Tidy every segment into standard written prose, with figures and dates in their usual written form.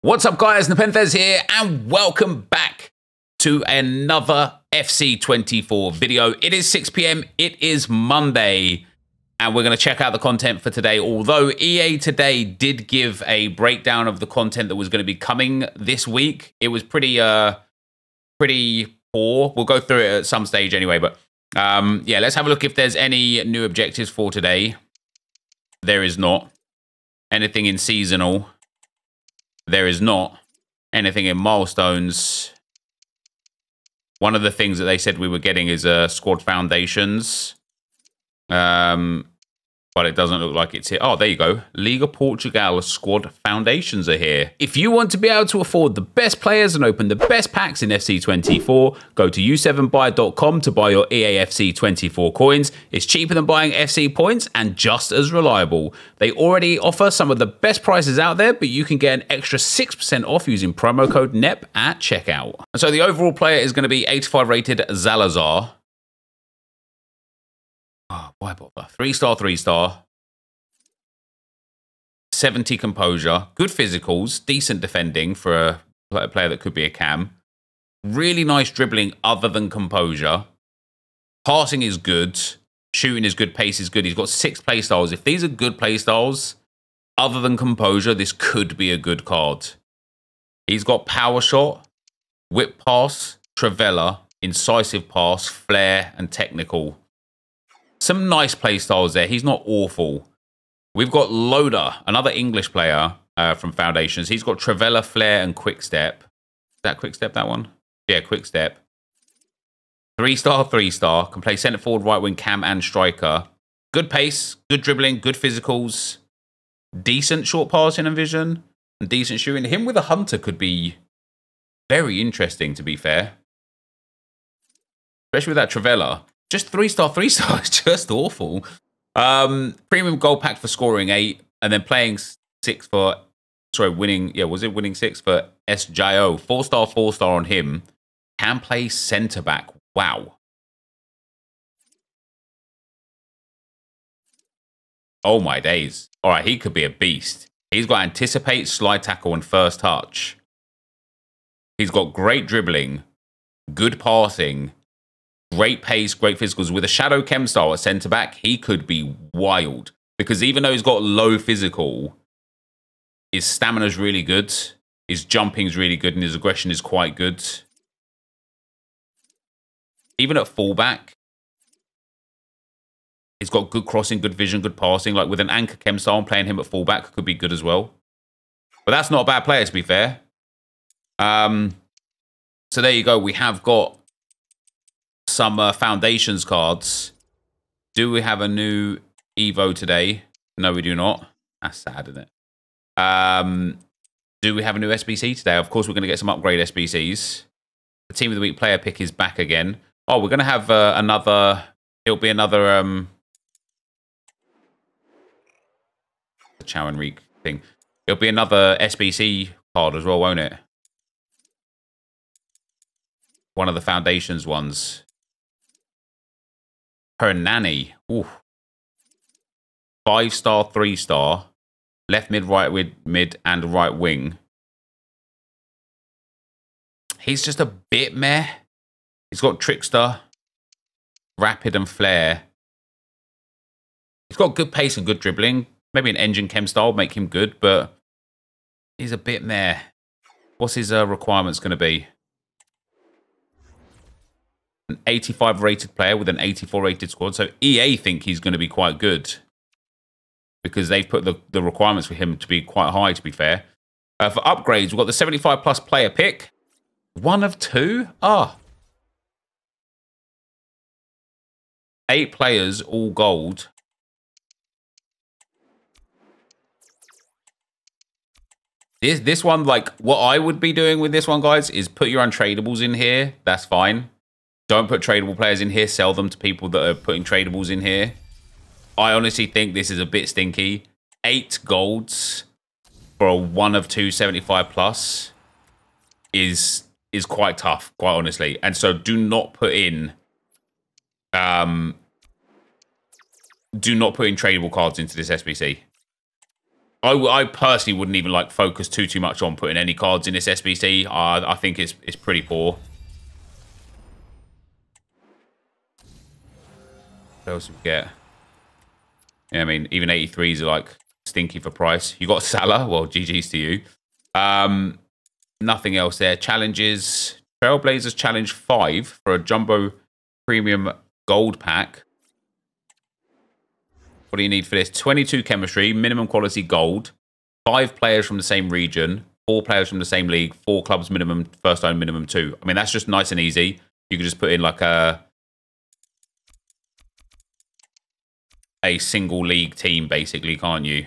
What's up, guys? NepentheZ here, and welcome back to another FC24 video. It is 6 p.m, it is Monday, and we're going to check out the content for today. Although EA Today did give a breakdown of the content that was going to be coming this week, it was pretty poor. We'll go through it at some stage anyway, but yeah, let's have a look if there's any new objectives for today. There is not. Anything in seasonal? There is not. Anything in milestones? One of the things that they said we were getting is Squad Foundations. But it doesn't look like it's here. Oh, there you go. Liga Portugal Squad Foundations are here. If you want to be able to afford the best players and open the best packs in FC24, go to u7buy.com to buy your EAFC24 coins. It's cheaper than buying FC points and just as reliable. They already offer some of the best prices out there, but you can get an extra 6% off using promo code NEP at checkout. So the overall player is going to be 85 rated Zalazar. Oh, why bother? 3-star, 3-star. 70 composure. Good physicals. Decent defending for a player that could be a cam. Really nice dribbling other than composure. Passing is good. Shooting is good. Pace is good. He's got 6 play styles. If these are good play styles, other than composure, this could be a good card. He's got power shot, whip pass, traveller, incisive pass, flair, and technical. Some nice play styles there. He's not awful. We've got Loda, another English player from Foundations. He's got Traveller, Flair, and Quick Step. Is that Quick Step, that one? Yeah, Quick Step. 3-star, 3-star. Can play centre forward, right wing, cam, and striker. Good pace, good dribbling, good physicals. Decent short passing and vision. And decent shooting. Him with a hunter could be very interesting, to be fair. Especially with that Traveller. Just 3-star, 3-star is just awful. Premium goal pack for scoring 8, and then playing 6 for, sorry, winning, yeah, was it winning 6 for SJO? 4-star, 4-star on him. Can play centre-back. Wow. Oh, my days. All right, he could be a beast. He's got anticipate, slide tackle, and first touch. He's got great dribbling, good passing, great pace, great physicals. With a shadow chem style at centre-back, he could be wild. Because even though he's got low physical, his stamina's really good, his jumping's really good, and his aggression is quite good. Even at full-back, he's got good crossing, good vision, good passing. Like with an anchor chem style, playing him at full-back could be good as well. But that's not a bad player, to be fair. So there you go. We have got some Foundations cards. Do we have a new Evo today? No, we do not. That's sad, isn't it? Do we have a new SBC today? Of course, we're going to get some upgrade SBCs. The Team of the Week player pick is back again. Oh, we're going to have another... It'll be another... the Chow and Reek thing. It'll be another SBC card as well, won't it? One of the Foundations ones. Hernani. Ooh. 5-star, 3-star. Left mid, right mid, and right wing. He's just a bit meh. He's got trickster, rapid, and flair. He's got good pace and good dribbling. Maybe an engine chem style would make him good, but he's a bit meh. What's his requirements going to be? An 85 rated player with an 84 rated squad. So EA think he's going to be quite good because they've put the requirements for him to be quite high, to be fair. For upgrades, we've got the 75 plus player pick. 1 of 2? Ah. 8 players, all gold. This one, like, what I would be doing with this one, guys, is put your untradables in here. That's fine. Don't put tradable players in here. Sell them to people that are putting tradables in here. I honestly think this is a bit stinky. 8 golds for a 1 of 2 75 plus is quite tough, quite honestly. And so do not put in tradable cards into this SBC. I personally wouldn't even like focus too much on putting any cards in this SBC. I think it's pretty poor. What else do we get? Yeah, I mean, even 83s are like stinky for price. You got Salah. Well, GG's to you. Nothing else there. Challenges. Trailblazers Challenge 5 for a Jumbo Premium Gold Pack. What do you need for this? 22 chemistry, minimum quality gold, 5 players from the same region, 4 players from the same league, 4 clubs minimum, first own minimum 2. I mean, that's just nice and easy. You can just put in like a single league team, basically, can't you?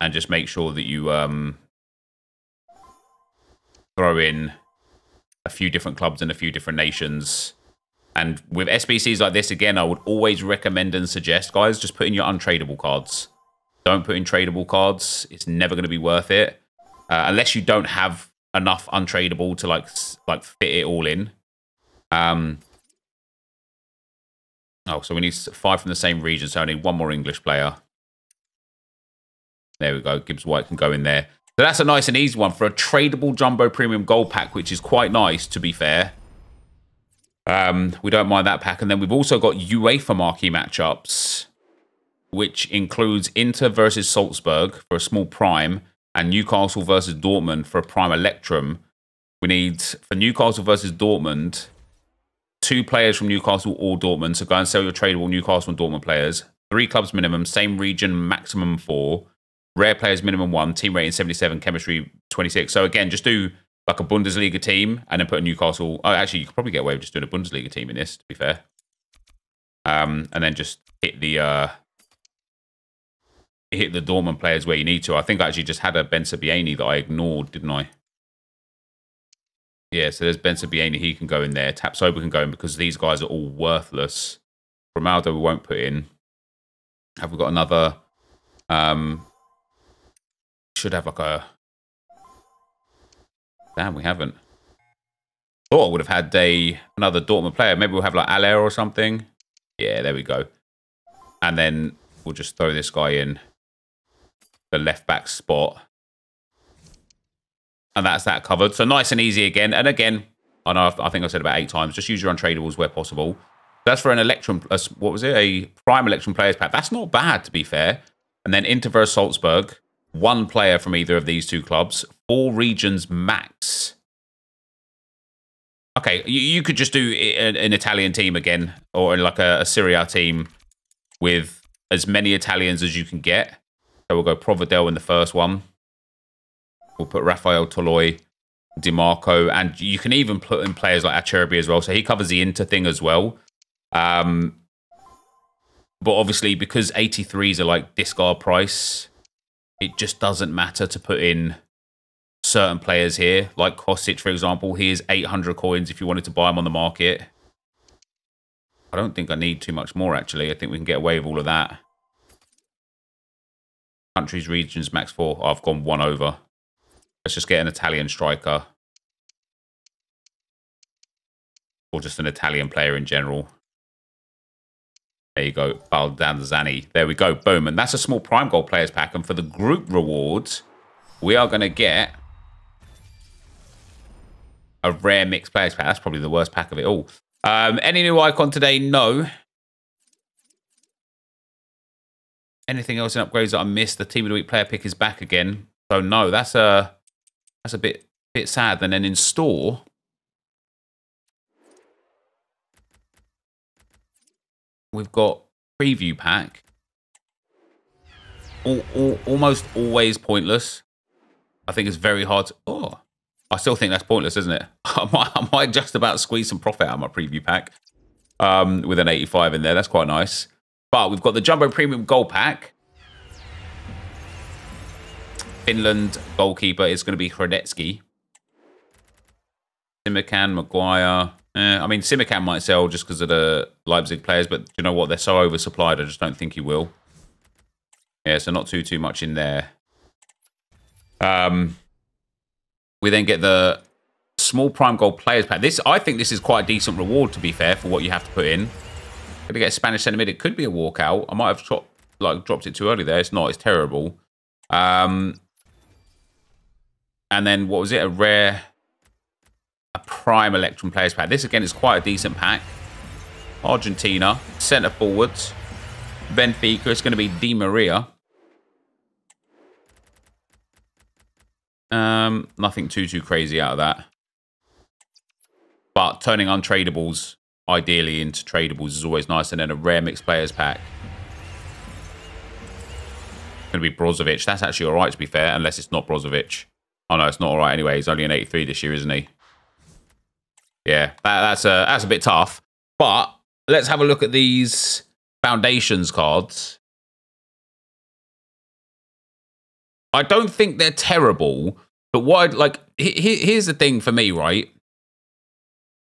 And just make sure that you throw in a few different clubs and a few different nations. And with SBCs like this, again, I would always recommend and suggest, guys, just put in your untradeable cards. Don't put in tradable cards. It's never going to be worth it. Unless you don't have enough untradeable to, like fit it all in. Oh, so we need 5 from the same region, so I need 1 more English player. There we go. Gibbs-White can go in there. So that's a nice and easy one for a tradable Jumbo Premium Gold Pack, which is quite nice, to be fair. We don't mind that pack. And then we've also got UEFA marquee matchups, which includes Inter versus Salzburg for a small prime and Newcastle versus Dortmund for a prime electrum. We need, for Newcastle versus Dortmund, 2 players from Newcastle or Dortmund. So go and sell your tradable Newcastle and Dortmund players. 3 clubs minimum, same region, maximum 4. Rare players minimum 1, team rating 77, chemistry 26. So again, just do like a Bundesliga team and then put a Newcastle. Oh, actually, you could probably get away with just doing a Bundesliga team in this, to be fair. And then just hit the Dortmund players where you need to. I think I actually just had a Bensebaini that I ignored, didn't I? Yeah, so there's Bensebaini. He can go in there. Tapsoba can go in because these guys are all worthless. Romaldo we won't put in. Have we got another? Should have like a... Damn, we haven't. Thought I would have had another Dortmund player. Maybe we'll have like Aller or something. Yeah, there we go. And then we'll just throw this guy in the left back spot. And that's that covered. So nice and easy again. And again, I know I think I said about 8 times, just use your untradables where possible. That's for an Electrum, what was it? A Prime Electrum Players Pack. That's not bad, to be fair. And then Inter versus Salzburg. 1 player from either of these 2 clubs. 4 regions max. Okay, you could just do an Italian team again, or like a Serie A team with as many Italians as you can get. So we'll go Providel in the first one. We'll put Rafael, Toloi, DiMarco, and you can even put in players like Acherubi as well. So he covers the Inter thing as well. But obviously, because 83s are like discard price, it just doesn't matter to put in certain players here. Like Kostic, for example, he is 800 coins if you wanted to buy him on the market. I don't think I need too much more, actually. I think we can get away with all of that. Countries, regions, max 4. Oh, I've gone 1 over. Let's just get an Italian striker. Or just an Italian player in general. There you go, Baldanzani. There we go, boom. And that's a small Prime Gold Players Pack. And for the group rewards, we are going to get a Rare Mixed Players Pack. That's probably the worst pack of it all. Any new icon today? No. Anything else in upgrades that I missed? The Team of the Week player pick is back again. So no, that's a bit sad. And then in store... we've got preview pack. Almost always pointless. I think it's very hard to... Oh, I still think that's pointless, isn't it? I might just about squeeze some profit out of my preview pack with an 85 in there. That's quite nice. But we've got the Jumbo Premium Gold Pack. Finland goalkeeper is going to be Hredetsky. Simican, Maguire... I mean, Simican might sell just because of the Leipzig players, but you know what? They're so oversupplied, I just don't think he will. Yeah, so not too much in there. We then get the small Prime Gold Players Pack. I think this is quite a decent reward, to be fair, for what you have to put in. Going to get a Spanish centre mid. It could be a walkout. I might have shot like dropped it too early there. It's not. It's terrible. And then what was it? A rare, a prime Electrum players pack. This again is quite a decent pack. Argentina centre forwards. Benfica. It's going to be Di Maria. Nothing too crazy out of that. But turning untradables ideally into tradables is always nice. And then a rare mixed players pack. Going to be Brozovic. That's actually all right, to be fair, unless it's not Brozovic. Oh no, it's not all right anyway. He's only an 83 this year, isn't he? Yeah, that's a bit tough. But let's have a look at these Foundations cards. I don't think they're terrible, but what like here's the thing for me, right?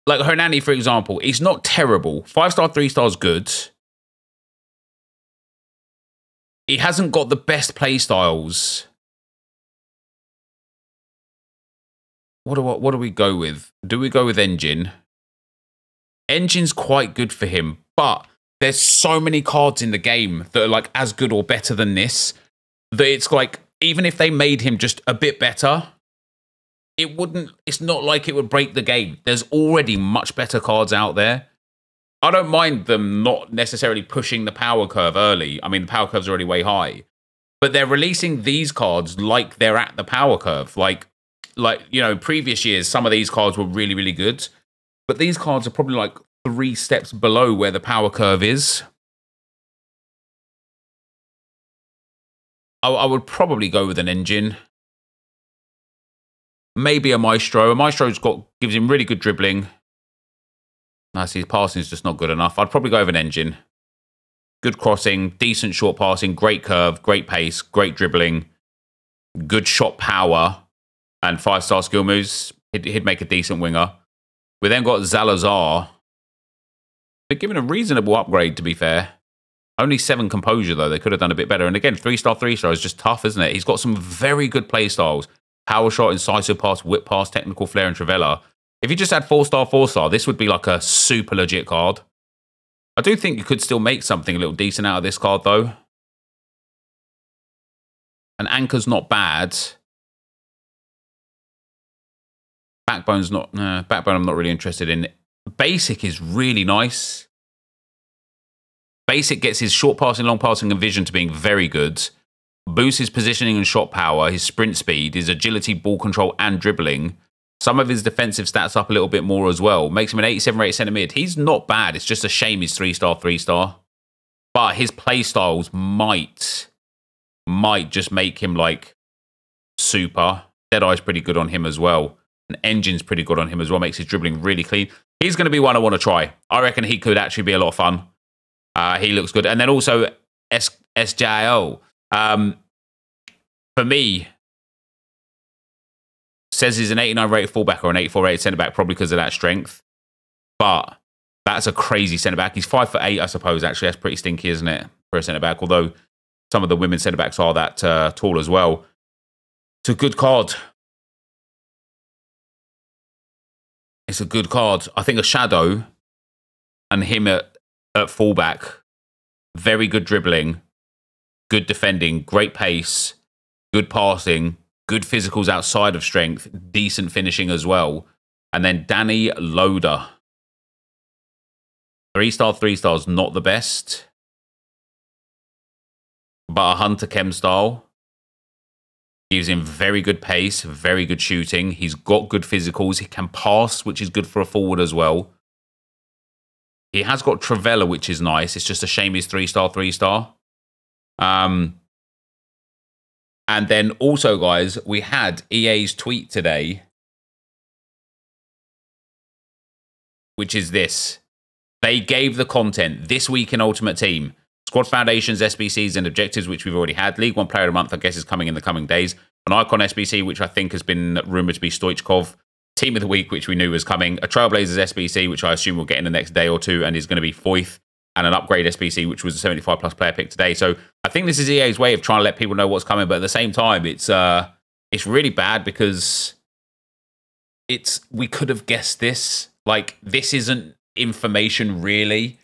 Like Hernani, for example, he's not terrible. 5-star, 3-star's good. He hasn't got the best play styles. What do we go with? Do we go with Engine? Engine's quite good for him, but there's so many cards in the game that are like as good or better than this that it's like, even if they made him just a bit better, it wouldn't, it's not like it would break the game. There's already much better cards out there. I don't mind them not necessarily pushing the power curve early. I mean, the power curve's already way high. But they're releasing these cards like they're at the power curve. Like you know, previous years, some of these cards were really, really good. But these cards are probably like 3 steps below where the power curve is. I would probably go with an Engine. Maybe a Maestro. A Maestro's gives him really good dribbling. Nice, his passing is just not good enough. I'd probably go with an Engine. Good crossing, decent short passing, great curve, great pace, great dribbling, good shot power, and 5-star skill moves. He'd make a decent winger. We then got Zalazar. But given a reasonable upgrade, to be fair. Only 7 composure, though. They could have done a bit better. And again, 3-star, 3-star is just tough, isn't it? He's got some very good play styles. Power shot, incisive pass, whip pass, technical flair, and Travella. If you just had 4-star, 4-star, this would be like a super legit card. I do think you could still make something a little decent out of this card, though. And Anchor's not bad. Backbone's not... Backbone I'm not really interested in. Basic is really nice. Basic gets his short passing, long passing, and vision to being very good. Boosts his positioning and shot power, his sprint speed, his agility, ball control, and dribbling. Some of his defensive stats up a little bit more as well. Makes him an 87 rated centre mid. He's not bad. It's just a shame he's 3-star, 3-star. But his play styles might just make him like super. Deadeye's pretty good on him as well. And Engine's pretty good on him as well. Makes his dribbling really clean. He's going to be one I want to try. I reckon he could actually be a lot of fun. He looks good. And then also SJO. For me, says he's an 89 rated fullback or an 84 rated centre-back, probably because of that strength. But that's a crazy centre-back. He's 5'8", I suppose, actually. That's pretty stinky, isn't it, for a centre-back? Although some of the women's centre-backs are that tall as well. It's a good card. It's a good card. I think a Shadow and him at fullback, very good dribbling, good defending, great pace, good passing, good physicals outside of strength, decent finishing as well. And then Danny Loda. 3-star, 3-star's not the best. But a Hunter Chem style. Gives him very good pace, very good shooting. He's got good physicals. He can pass, which is good for a forward as well. He has got Travella, which is nice. It's just a shame he's 3-star, 3-star. And then also, guys, we had EA's tweet today, which is this. They gave the content this week in Ultimate Team. Squad Foundations, SBCs, and Objectives, which we've already had. League 1 Player of the Month, I guess, is coming in the coming days. An Icon SBC, which I think has been rumoured to be Stoichkov. Team of the Week, which we knew was coming. A Trailblazers SBC, which I assume we'll get in the next day or two and is going to be Foyth. And an Upgrade SBC, which was a 75+ player pick today. So I think this is EA's way of trying to let people know what's coming. But at the same time, it's really bad because we could have guessed this. Like, this isn't information, really.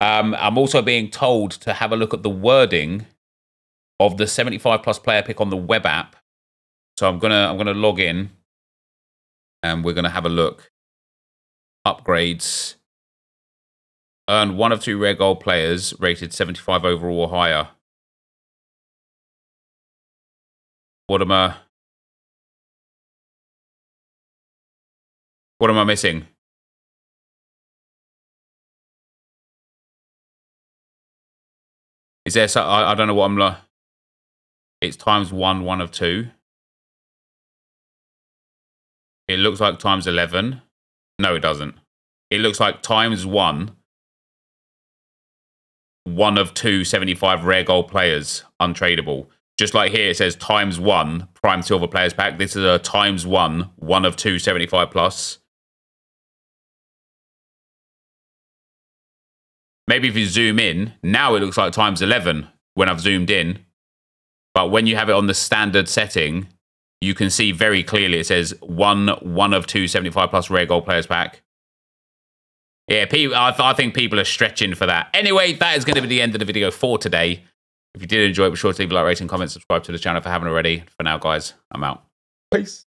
I'm also being told to have a look at the wording of the 75 plus player pick on the web app. So I'm gonna log in and we're gonna have a look. Upgrades. Earn one of two rare gold players rated 75 overall or higher. What am I missing? Is there so I don't know what I'm like. It's times one of two. It looks like times 11. No, it doesn't. It looks like times one of two 75 rare gold players untradeable. Just like here, it says times one prime silver players pack. This is a times one of two 75 plus. Maybe if you zoom in, now it looks like times 11 when I've zoomed in. But when you have it on the standard setting, you can see very clearly it says one of two 75 plus rare gold players pack. Yeah, I think people are stretching for that. Anyway, that is going to be the end of the video for today. If you did enjoy it, be sure to leave a like, rating, comment, subscribe to the channel if you haven't already. For now, guys, I'm out. Peace.